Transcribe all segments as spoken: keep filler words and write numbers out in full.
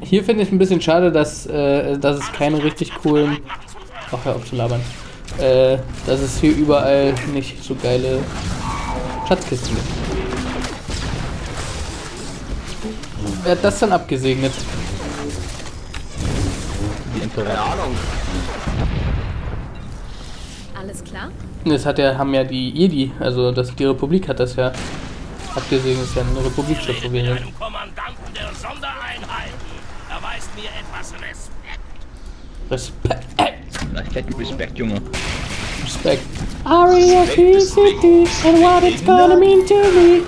Hier finde ich ein bisschen schade, dass, äh, dass es keine richtig coolen... Ach, hör auf zu labern. Äh, dass es hier überall nicht so geile Schatzkisten gibt. Wer hat das dann abgesegnet? Die Imperator. Keine Ahnung. Alles klar? Das hat ja, haben ja die Jedi, also das, die Republik hat das ja abgesegnet, das ist ja eine Republikschiff, wo wir hin. Erweist mir etwas Respekt. Respekt. Vielleicht hätte ich Respekt, Junge. Respekt. R E S E C T and what it's gonna mean to me.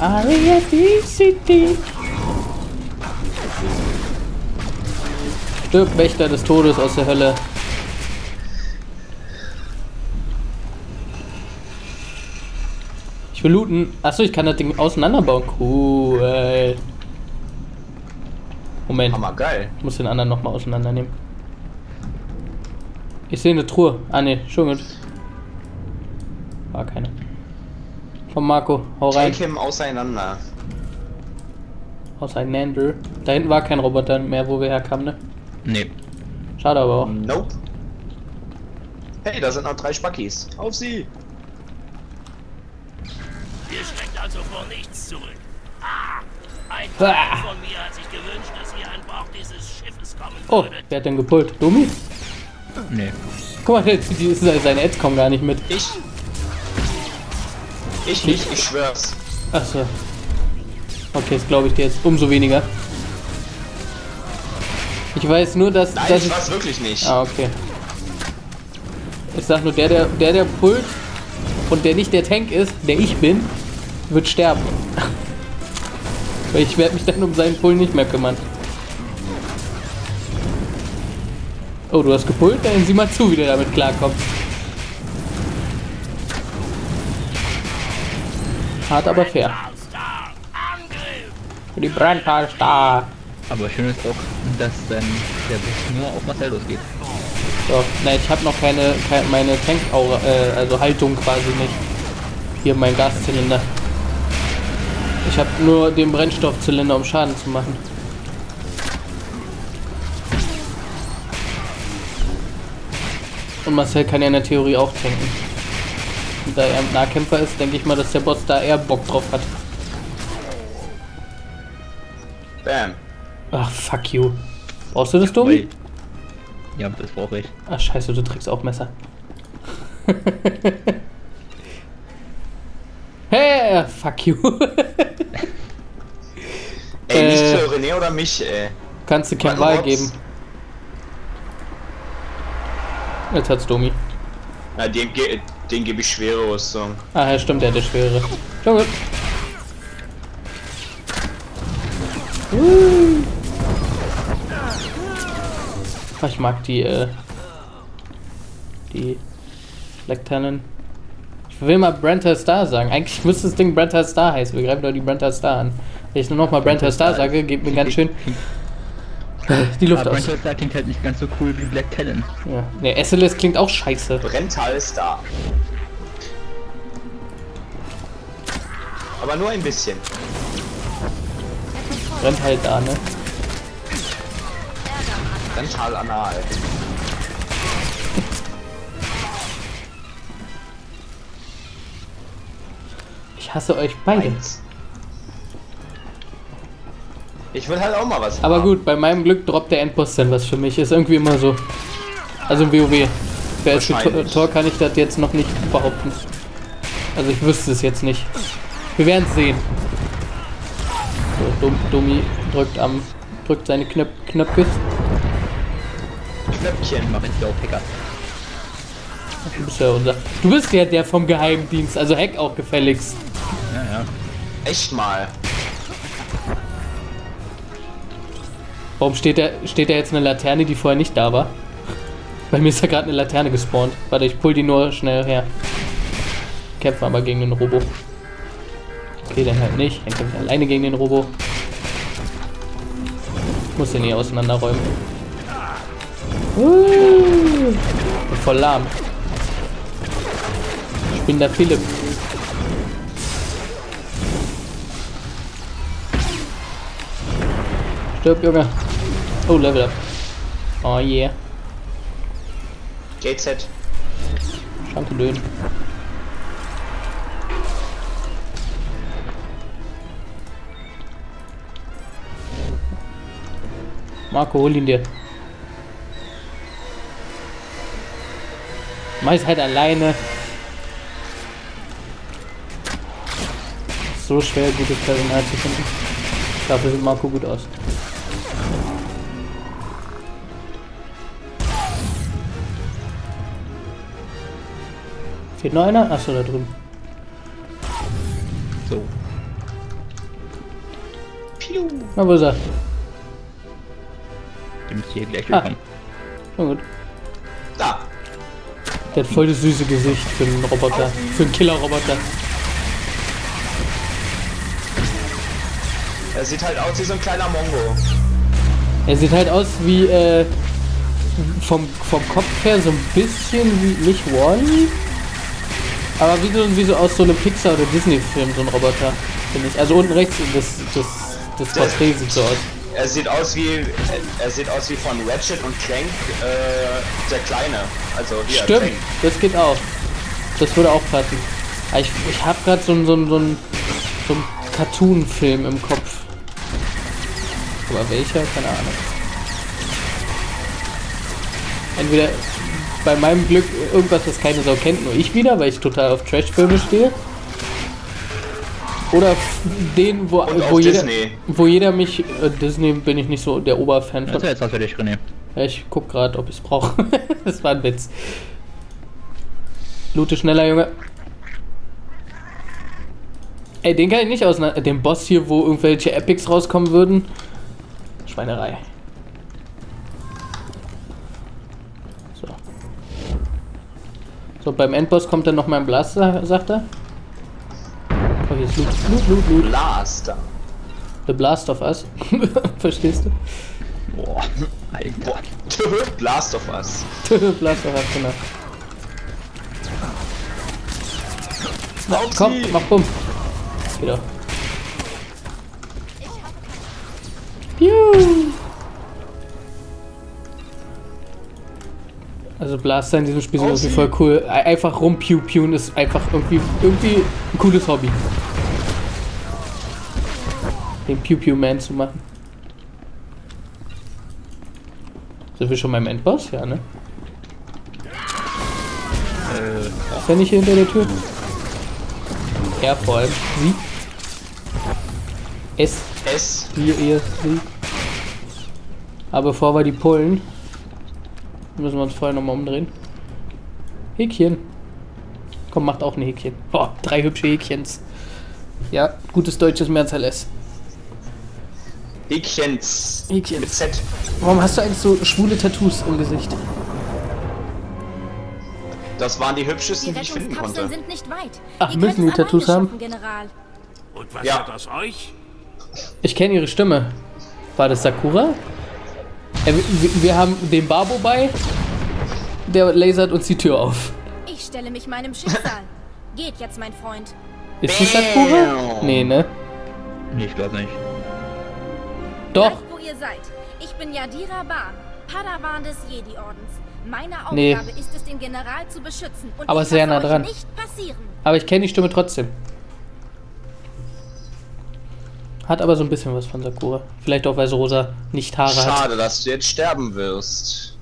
R E S E C T. Stirb, Wächter des Todes aus der Hölle. Ich will looten. Achso, ich kann das Ding auseinanderbauen. Cool. Moment. Hammer geil. Ich muss den anderen nochmal auseinandernehmen. Ich sehe eine Truhe. Ah ne, schon gut. War keine. Von Marco, hau rein. Take him auseinander. Auseinander. Da hinten war kein Roboter mehr, wo wir herkamen, ne? Ne. Schade aber auch. Nope. Hey, da sind noch drei Spackis. Auf sie! Ihr schreckt also vor nichts zurück. Ah! Ein Teil von mir hat sich gewünscht, dass ihr an Bord dieses Schiffes kommen würdet. Oh, wer hat denn gepult? Domi? Nee. Guck mal, die, seine Ads kommen gar nicht mit. Ich? Ich nicht, ich schwör's. Achso. Okay, das glaube ich dir jetzt umso weniger. Ich weiß nur, dass... Nein, dass ich war's wirklich nicht. Ah, okay. Ich sag nur, der, der, der, der pult und der nicht der Tank ist, der ich bin, wird sterben. Weil ich werde mich dann um seinen Pull nicht mehr kümmern. Oh, du hast gepullt, dann sieh mal zu, wie der damit klarkommt. Hart, aber fair. Für die Brentaal Star. Aber schön ist auch, dass dann der Bus nur auf Marcel losgeht. So, nein, ich habe noch keine, keine meine Tank-Aura, äh, also Haltung quasi nicht. Hier mein Gaszylinder. Ich habe nur den Brennstoffzylinder, um Schaden zu machen. Und Marcel kann ja in der Theorie auch tanken. Und da er ein Nahkämpfer ist, denke ich mal, dass der Boss da eher Bock drauf hat. Bam. Ach, fuck you. Brauchst du das, Domi? Ja, das brauche ich. Ach, scheiße, du trägst auch Messer. Hey, fuck you. Ey, nicht für René oder mich, ey. Kannst du keine Wahl geben. Jetzt hat's Domi. Na, dem, dem gebe ich schwere Rüstung. Ah, ja, stimmt, der hat die schwere. Schon gut. Uh. Ach, ich mag die, äh, die Black Cannon. Ich will mal Brentaal Star sagen. Eigentlich müsste das Ding Brentaal Star heißen. Wir greifen doch die Brentaal Star an. Wenn ich nur noch mal Brentaal Star sage, geht mir ganz schön die Luft aus. Brentaal Star klingt halt nicht ganz so cool wie Black Cannon. Ja. Ne, S L S klingt auch scheiße. Brentaal Star. Aber nur ein bisschen. Brentaal da, ne? Brentaal anal. Ich hasse euch beide. Ich will halt auch mal was. Aber haben. Gut, bei meinem Glück droppt der Endboss dann was für mich. Ist irgendwie immer so. Also im WoW. Wer ist für Tor, kann ich das jetzt noch nicht behaupten. Also ich wüsste es jetzt nicht. Wir werden es sehen. So, Dom, Domi drückt am drückt seine Knöp Knöpfe. Knöpfchen mache ich auch Hacker. Du bist ja unser. Du bist ja der vom Geheimdienst, also Hack auch gefälligst. Ja, ja. Echt mal. Warum steht da, steht da jetzt eine Laterne, die vorher nicht da war? Bei mir ist da gerade eine Laterne gespawnt. Warte, ich pull die nur schnell her. Kämpfen aber gegen den Robo. Okay, dann halt nicht. Dann kämpfen wir alleine gegen den Robo. Ich muss den hier auseinanderräumen. Uh, voll lahm. Ich bin der Philipp. Stirb, Junge. Oh, Level Up. Oh yeah. J Z. Schanke dünn. Marco, hol ihn dir. Meist halt alleine. So schwer, gutes Personal zu finden. Dafür sieht Marco gut aus. Fehlt noch einer? Achso, da drüben. So. Piu. Na, wo ist er? Der müsste hier gleich durchkommen. Na gut. Da! Der hat voll das süße Gesicht für einen Roboter. Für einen Killer-Roboter. Er sieht halt aus wie so ein kleiner Mongo. Er sieht halt aus wie, äh, vom, vom Kopf her so ein bisschen wie, nicht Wall-E, aber wie so, wie so aus so einem Pixar- oder Disney-Film, so ein Roboter, finde ich. Also unten rechts, das, das, das Porträt sieht so aus. Er sieht aus wie, er, er sieht aus wie von Ratchet und Clank, äh, der Kleine. Also hier, stimmt, Clank. Das geht auch. Das würde auch passen. Aber ich, ich hab grad so ein, so ein, so ein, so ein Cartoon-Film im Kopf. Aber welcher? Keine Ahnung. Entweder bei meinem Glück irgendwas, das keine Sau kennt, nur ich wieder, weil ich total auf Trash-Filme stehe. Oder den, wo, wo, jeder, wo jeder mich... Äh, Disney bin ich nicht so der Oberfan von. Das ist jetzt was für dich, René. Ja, ich guck gerade, ob ich es brauche. Das war ein Witz. Loote schneller, Junge. Ey, den kann ich nicht auseinander... Den Boss hier, wo irgendwelche Epics rauskommen würden. Schweinerei. So. So, beim Endboss kommt dann nochmal ein Blaster, sagt er. Oh, hier ist Loot, Loot, Loot, Loot. Blaster. The Blast of Us. Verstehst du? Boah, Alter. Blast of Us. Blast of Us, genau. Na, komm, mach Bumm. Wieder. Piu. Also Blaster in diesem Spiel sind irgendwie voll cool. Einfach rumpiu-piuen ist einfach irgendwie, irgendwie ein cooles Hobby. Den Piu-Piu-Man zu machen. Sind wir schon beim Endboss? Ja, ne? Äh, ist der nicht hier hinter der Tür? Ja, vor allem. Sie. S. S. Hier, ihr, sie. Aber bevor wir die Polen. Müssen wir uns vorher nochmal umdrehen. Häkchen. Komm, macht auch ein Häkchen. Boah, drei hübsche Häkchens. Ja, gutes deutsches Mehrzahl S. Häkchens. Häkchens. Mit Z. Warum hast du eigentlich so schwule Tattoos im Gesicht? Das waren die hübschesten, die, die ich finden konnte. Sind nicht weit. Ach, ihr müssen die Tattoos haben? Und was ja. Hat das euch? Ich kenne ihre Stimme. War das Sakura? Äh, wir, wir haben den Babo bei. Der lasert uns die Tür auf. Ich stelle mich meinem Schicksal. Geht jetzt, mein Freund. Ist die Sakura? Nee, ne? Nee, ich glaube nicht. Doch. Bleibt, wo ihr seid. Ich bin Yadira Ba, Padawan des Jedi-Ordens. Meine Aufgabe nee. Ist es, den General zu beschützen. Und aber sehr nah dran. Nicht aber ich kenne die Stimme trotzdem. Hat aber so ein bisschen was von Sakura. Vielleicht auch, weil sie rosa nicht Haare Schade, hat. Schade, dass du jetzt sterben wirst.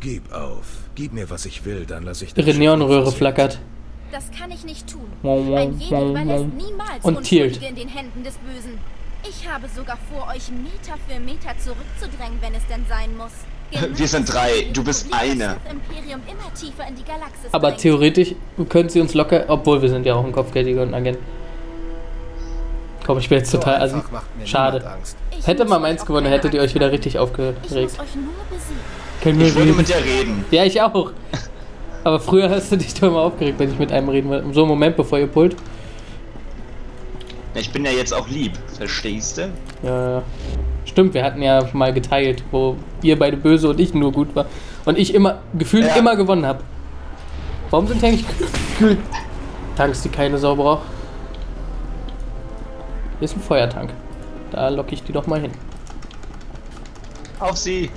Gib auf. Gib mir, was ich will, dann lasse ich dich. Ihre Neonröhre flackert. Das kann ich nicht tun. Ein Jedi überlässt niemals Unschuldige in den Händen des Bösen. Ich habe sogar vor, euch Meter für Meter zurückzudrängen, wenn es denn sein muss. Wir sind drei, du bist eine. Aber theoretisch können sie uns locker, obwohl wir sind ja auch ein kopfgeldjäger und Agent. Komm, ich bin jetzt total also schade. Hätte man meins gewonnen, hättet ihr euch wieder richtig aufgeregt. Ich würde mit dir reden. Ja, ich auch. Aber früher hast du dich doch immer aufgeregt, wenn ich mit einem reden wollte. So einen Moment, bevor ihr pullt. Ich bin ja jetzt auch lieb, verstehst du? Ja, ja. Stimmt, wir hatten ja mal geteilt, wo ihr beide böse und ich nur gut war. Und ich immer, gefühlt ja. immer gewonnen habe. Warum sind eigentlich Tanks, die keine Sau braucht? Hier ist ein Feuertank. Da locke ich die doch mal hin. Auf sie! Ihr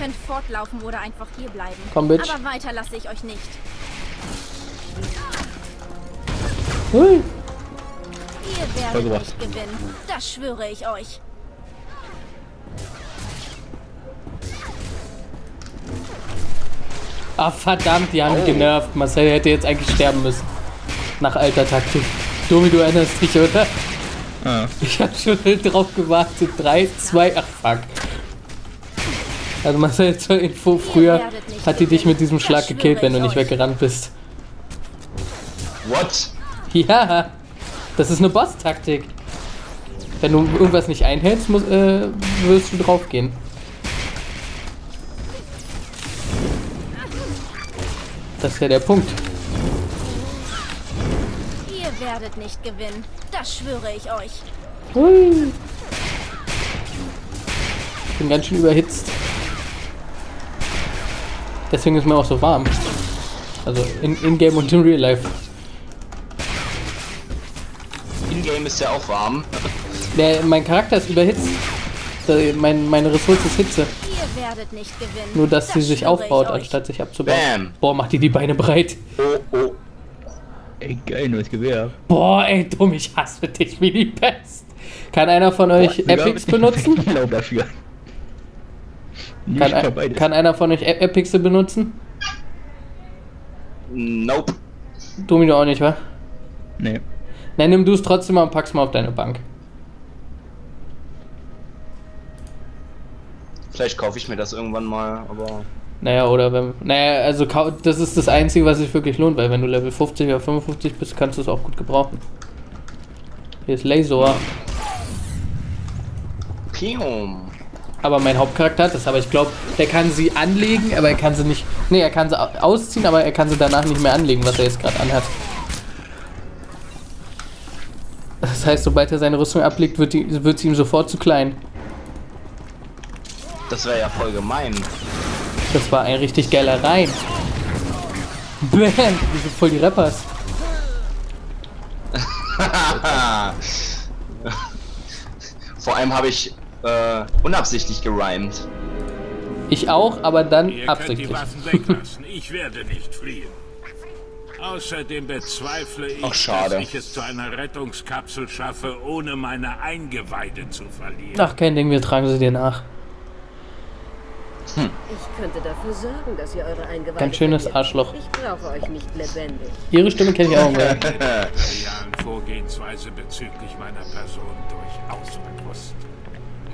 könnt fortlaufen oder einfach hier bleiben. Komm, Bitch. Aber weiter lasse ich euch nicht. Hui. Ihr werdet nicht gewinnen. Das schwöre ich euch. Ah, verdammt, die haben oh. genervt. Marcel hätte jetzt eigentlich sterben müssen. Nach alter Taktik. Domi, du erinnerst dich, oder? Ah. Ich hab schon drauf gewartet. drei, zwei, ach fuck. Also Marcel, zur Info, früher hat die dich mit diesem Schlag gekillt, wenn du nicht weggerannt bist. What? Ja, das ist eine Boss-Taktik. Wenn du irgendwas nicht einhältst, musst, äh, wirst du drauf gehen. Das ist ja der Punkt. Ihr werdet nicht gewinnen. Das schwöre ich euch. Hui. Ich bin ganz schön überhitzt. Deswegen ist mir auch so warm. Also in, in Game und in Real Life. In Game ist ja auch warm. Der, mein Charakter ist überhitzt. Der, mein, meine Ressource ist Hitze. Nicht Nur, dass das sie sich aufbaut, anstatt sich abzubauen. Bam. Boah, macht die die Beine breit. Oh, oh. Ey, geil, neues Gewehr. Boah, ey, dumm, ich hasse dich wie die Pest. Kann einer von euch Boah, Epics benutzen? Ich glaube dafür. Kann, ein, kann einer von euch e Epics benutzen? Nope. Domi, du auch nicht, wa? Nee. Nein, nimm du es trotzdem mal und pack's mal auf deine Bank. Vielleicht kaufe ich mir das irgendwann mal, aber... Naja, oder wenn... Naja, also das ist das Einzige, was sich wirklich lohnt, weil wenn du Level fünfzig oder fünfundfünfzig bist, kannst du es auch gut gebrauchen. Hier ist Laser. Pium. Aber mein Hauptcharakter hat das, aber ich glaube, der kann sie anlegen, aber er kann sie nicht... Ne, er kann sie ausziehen, aber er kann sie danach nicht mehr anlegen, was er jetzt gerade anhat. Das heißt, sobald er seine Rüstung ablegt, wird, die, wird sie ihm sofort zu klein. Das wäre ja voll gemein. Das war ein richtig geiler Reim. Bam! Wir sind voll die Rappers. Vor allem habe ich äh, unabsichtlich gerimt. Ich auch, aber dann Ihr absichtlich. Könnt die Waffen weglassen. Ich werde nicht fliehen. Außerdem bezweifle ich, Ach, schade. dass ich es zu einer Rettungskapsel schaffe, ohne meine Eingeweide zu verlieren. Ach, kein Ding, wir tragen sie dir nach. Hm. Ich könnte dafür sorgen, dass ihr eure Eingeweide Ganz schönes Arschloch. Ich brauche euch nicht lebendig. Ihre Stimme kenne ich auch mehr. Vorgehensweise bezüglich meiner Person durchaus bewusst.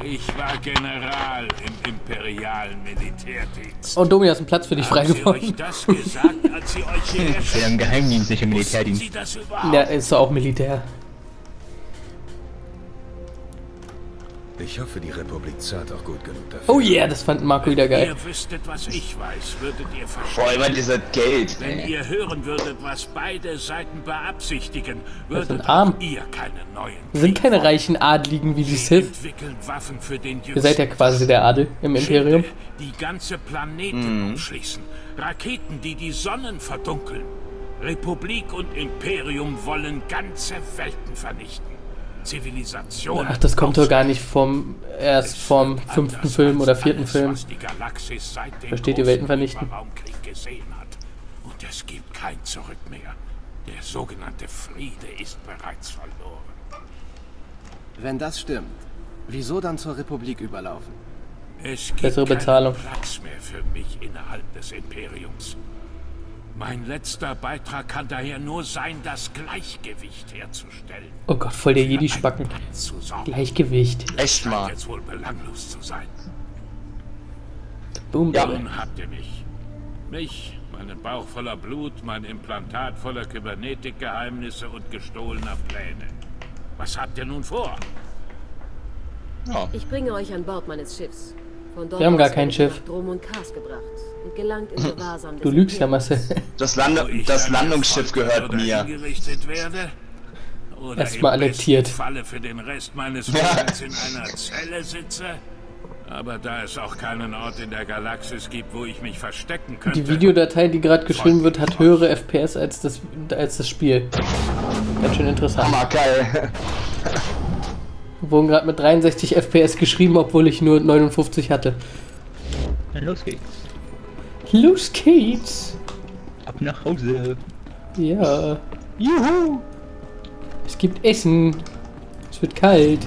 Ich war General im imperialen Militärdienst. Oh, Domi, hast einen Platz für dich freigeworden. Haben Sie euch das gesagt, als Sie euch hier erschienen? Im Geheimdienst, nicht im Militärdienst. Ja, ist auch Militär. Ich hoffe, die Republik zahlt auch gut genug dafür. Oh yeah, das fand Marco wieder geil. Wenn ihr wüsstet, was ich weiß, würdet ihr verstehen. Vor allem dieser Geld. Wenn ey. ihr hören würdet, was beide Seiten beabsichtigen, würdet auch ihr keine neuen... Wir sind keine reichen Adligen wie die Sith. Ihr seid ja quasi der Adel im Imperium. Die ganze Planeten mm. umschließen. Raketen, die die Sonnen verdunkeln. Republik und Imperium wollen ganze Welten vernichten. Zivilisation. Ach, das kommt doch gar nicht vom erst vom fünften Film oder vierten Film. Versteht ihr, Welten vernichten? Und es gibt kein Zurück mehr. Der sogenannte Friede ist bereits verloren. Wenn das stimmt, wieso dann zur Republik überlaufen? Es gibt bessere Bezahlung. Keinen Platz mehr für mich innerhalb des Imperiums. Mein letzter Beitrag kann daher nur sein, das Gleichgewicht herzustellen. Oh Gott, voll der Jedi-Spacken. Gleichgewicht. Echt mal. Jetzt wohl belanglos zu sein. Boom, ja, nun habt ihr mich. Mich, meinen Bauch voller Blut, mein Implantat voller Kybernetikgeheimnisse und gestohlener Pläne. Was habt ihr nun vor? Oh. Ich bringe euch an Bord meines Schiffs. Von dort Wir haben gar kein Schiff. Drum und Kars gebracht. Und gelangt in Gewahrsam. Du lügst ja, Marcel. Das, Lande das Landungsschiff gehört mir. Erstmal annektiert. Falle für den Rest meines Lebens in einer Zelle sitze. Aber da es auch keinen Ort in der Galaxis gibt, wo ich mich verstecken könnte. Die Videodatei, die gerade geschrieben wird, hat höhere F P S als das als das Spiel. Ganz schön interessant. Hammer, geil. Wurden gerade mit dreiundsechzig F P S geschrieben, obwohl ich nur neunundfünfzig hatte. Dann los geht's. Los geht's! Ab nach Hause. Ja. Juhu! Es gibt Essen. Es wird kalt.